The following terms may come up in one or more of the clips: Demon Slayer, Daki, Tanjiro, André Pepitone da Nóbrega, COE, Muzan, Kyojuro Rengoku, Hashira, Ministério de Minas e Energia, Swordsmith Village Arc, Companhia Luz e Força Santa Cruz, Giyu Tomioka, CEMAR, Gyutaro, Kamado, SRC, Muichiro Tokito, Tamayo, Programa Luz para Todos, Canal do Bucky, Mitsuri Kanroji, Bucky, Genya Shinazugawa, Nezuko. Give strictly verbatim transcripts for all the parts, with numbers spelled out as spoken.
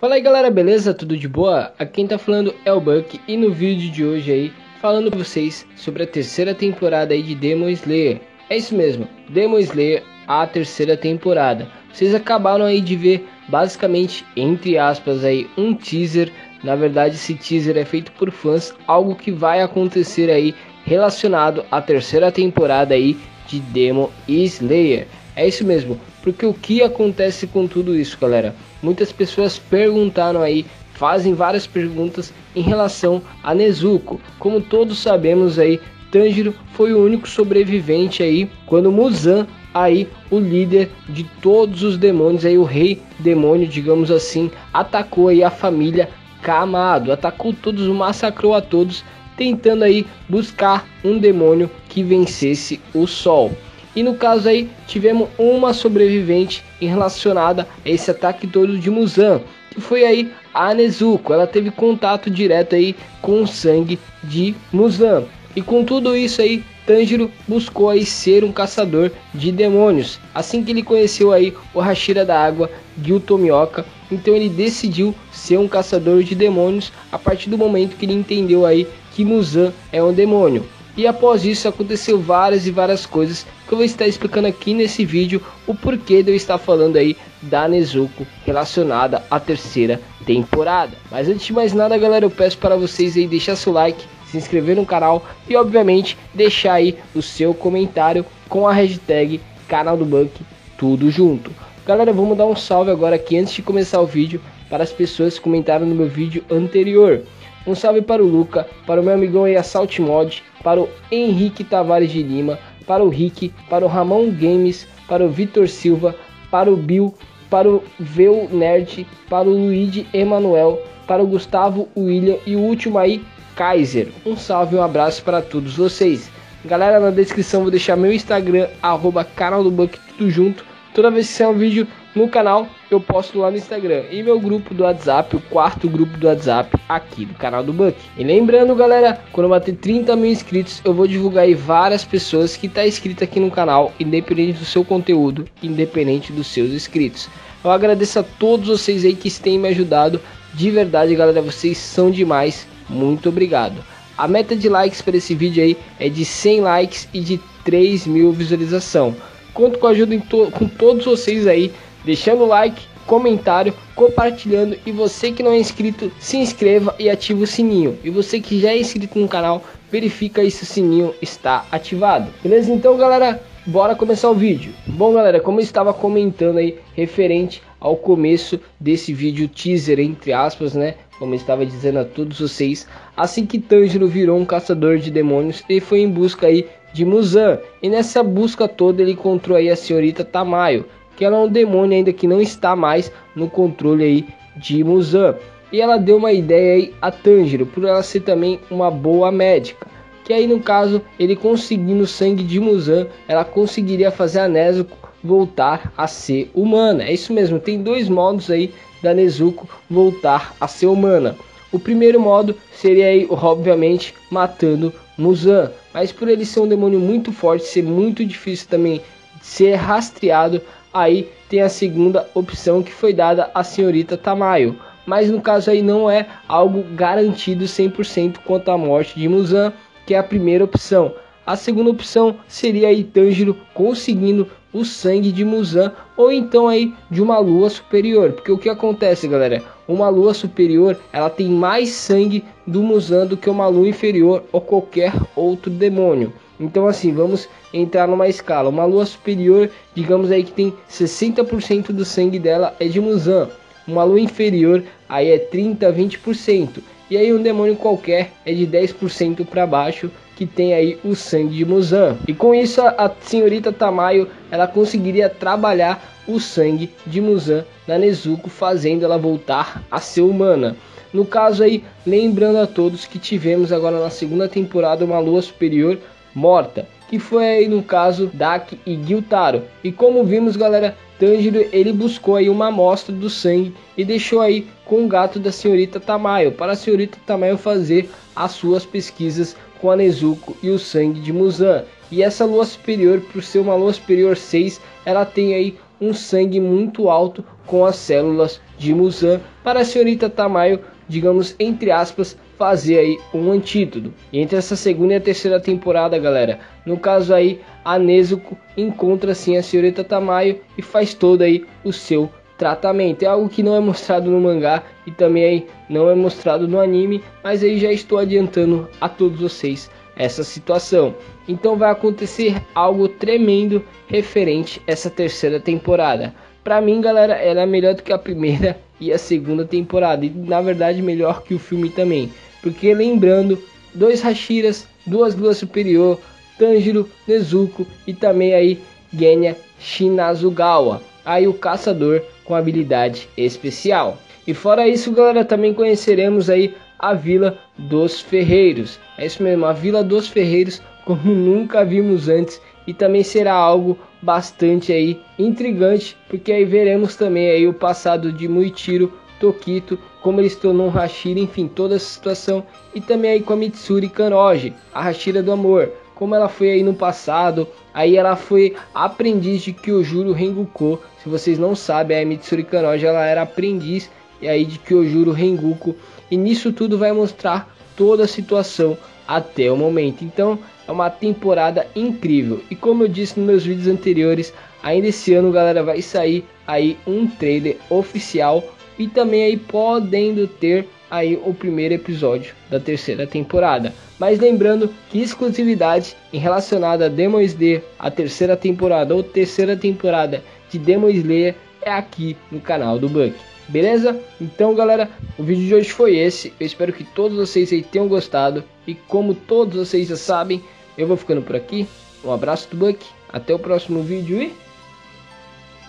Fala aí galera, beleza? Tudo de boa? Aqui quem tá falando é o Bucky e no vídeo de hoje aí, falando pra vocês sobre a terceira temporada aí de Demon Slayer. É isso mesmo, Demon Slayer, a terceira temporada. Vocês acabaram aí de ver, basicamente, entre aspas aí, um teaser. Na verdade esse teaser é feito por fãs, algo que vai acontecer aí relacionado à terceira temporada aí de Demon Slayer. É isso mesmo, porque o que acontece com tudo isso, galera? Muitas pessoas perguntaram aí, fazem várias perguntas em relação a Nezuko. Como todos sabemos aí, Tanjiro foi o único sobrevivente aí, quando Muzan, aí o líder de todos os demônios, aí o rei demônio, digamos assim, atacou aí a família Kamado, atacou todos, massacrou a todos, tentando aí buscar um demônio que vencesse o sol. E no caso aí, tivemos uma sobrevivente relacionada a esse ataque todo de Muzan, que foi aí a Nezuko. Ela teve contato direto aí com o sangue de Muzan. E com tudo isso aí, Tanjiro buscou aí ser um caçador de demônios. Assim que ele conheceu aí o Hashira da Água, Giyu Tomioka, então ele decidiu ser um caçador de demônios a partir do momento que ele entendeu aí que Muzan é um demônio. E após isso aconteceu várias e várias coisas que eu vou estar explicando aqui nesse vídeo, o porquê de eu estar falando aí da Nezuko relacionada à terceira temporada. Mas antes de mais nada galera, eu peço para vocês aí deixar seu like, se inscrever no canal e obviamente deixar aí o seu comentário com a hashtag Canal do Bucky, tudo junto. Galera, vamos dar um salve agora aqui antes de começar o vídeo para as pessoas que comentaram no meu vídeo anterior. Um salve para o Luca, para o meu amigão aí Assault Mod, para o Henrique Tavares de Lima, para o Rick, para o Ramon Games, para o Vitor Silva, para o Bill, para o Veu Nerd, para o Luigi Emanuel, para o Gustavo William e o último aí, Kaiser. Um salve e um abraço para todos vocês. Galera, na descrição vou deixar meu Instagram, arroba Canal do Bucky, tudo junto. Toda vez que sair um vídeo no canal, eu posto lá no Instagram. E meu grupo do WhatsApp, o quarto grupo do WhatsApp aqui do Canal do Bucky. E lembrando, galera, quando eu bater trinta mil inscritos, eu vou divulgar aí várias pessoas que tá inscrita aqui no canal, independente do seu conteúdo, independente dos seus inscritos. Eu agradeço a todos vocês aí que têm me ajudado. De verdade, galera, vocês são demais. Muito obrigado. A meta de likes para esse vídeo aí é de cem likes e de três mil visualização. Conto com a ajuda em to com todos vocês aí, deixando o like, comentário, compartilhando, e você que não é inscrito, se inscreva e ativa o sininho. E você que já é inscrito no canal, verifica aí se o sininho está ativado. Beleza? Então galera, bora começar o vídeo. Bom galera, como eu estava comentando aí, referente ao começo desse vídeo teaser, entre aspas, né? Como eu estava dizendo a todos vocês, assim que Tanjiro virou um caçador de demônios, ele foi em busca aí de Muzan. E nessa busca toda ele encontrou aí a senhorita Tamayo, que ela é um demônio ainda que não está mais no controle aí de Muzan. E ela deu uma ideia aí a Tanjiro, por ela ser também uma boa médica. Que aí no caso, ele conseguindo o sangue de Muzan, ela conseguiria fazer a Nezuko voltar a ser humana. É isso mesmo, tem dois modos aí da Nezuko voltar a ser humana. O primeiro modo seria aí, obviamente, matando Muzan. Mas por ele ser um demônio muito forte, ser muito difícil também ser rastreado, aí tem a segunda opção que foi dada à senhorita Tamayo. Mas no caso aí não é algo garantido cem por cento quanto à morte de Muzan, que é a primeira opção. A segunda opção seria aí Tanjiro conseguindo o sangue de Muzan, ou então aí de uma lua superior. Porque o que acontece, galera? Uma lua superior, ela tem mais sangue do Muzan do que uma lua inferior ou qualquer outro demônio. Então assim, vamos entrar numa escala. Uma lua superior, digamos aí que tem sessenta por cento do sangue dela é de Muzan. Uma lua inferior, aí é trinta, vinte por cento. E aí um demônio qualquer é de dez por cento para baixo, que tem aí o sangue de Muzan. E com isso a senhorita Tamayo, ela conseguiria trabalhar o sangue de Muzan na Nezuko, fazendo ela voltar a ser humana. No caso aí, lembrando a todos que tivemos agora na segunda temporada uma lua superior morta, que foi aí no caso Daki e Gyutaro. E como vimos galera, Tanjiro ele buscou aí uma amostra do sangue e deixou aí com o gato da senhorita Tamayo, para a senhorita Tamayo fazer as suas pesquisas com a Nezuko e o sangue de Muzan. E essa lua superior, por ser uma lua superior seis, ela tem aí um sangue muito alto com as células de Muzan para a senhorita Tamayo, digamos, entre aspas, fazer aí um antídoto. E entre essa segunda e a terceira temporada, galera, no caso aí, a Nezuko encontra sim a senhorita Tamayo e faz todo aí o seu tratamento. É algo que não é mostrado no mangá e também aí não é mostrado no anime, mas aí já estou adiantando a todos vocês essa situação. Então vai acontecer algo tremendo referente a essa terceira temporada. Pra mim, galera, ela é melhor do que a primeira e a segunda temporada, e na verdade melhor que o filme também, porque lembrando, dois Hashiras, duas luas superior, Tanjiro, Nezuko e também aí Genya Shinazugawa, aí o caçador com habilidade especial. E fora isso, galera, também conheceremos aí a Vila dos Ferreiros, é isso mesmo, a Vila dos Ferreiros como nunca vimos antes, e também será algo bastante aí intrigante, porque aí veremos também aí o passado de Muichiro Tokito, como ele se tornou um Hashira, enfim, toda essa situação, e também aí com a Mitsuri Kanroji, a Hashira do amor, como ela foi aí no passado. Aí ela foi aprendiz de Kyojuro Rengoku, se vocês não sabem, a Mitsuri Kanroji ela era aprendiz e aí de Kyojuro Rengoku, e nisso tudo vai mostrar toda a situação até o momento. Então é uma temporada incrível, e como eu disse nos meus vídeos anteriores, ainda esse ano, galera, vai sair aí um trailer oficial e também aí podendo ter aí o primeiro episódio da terceira temporada. Mas lembrando que exclusividade em relacionada a Demon Slayer, a terceira temporada ou terceira temporada de Demon Slayer, é aqui no canal do Bucky. Beleza? Então, galera, o vídeo de hoje foi esse. Eu espero que todos vocês aí tenham gostado. E como todos vocês já sabem, eu vou ficando por aqui. Um abraço do Bucky. Até o próximo vídeo e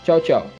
tchau, tchau.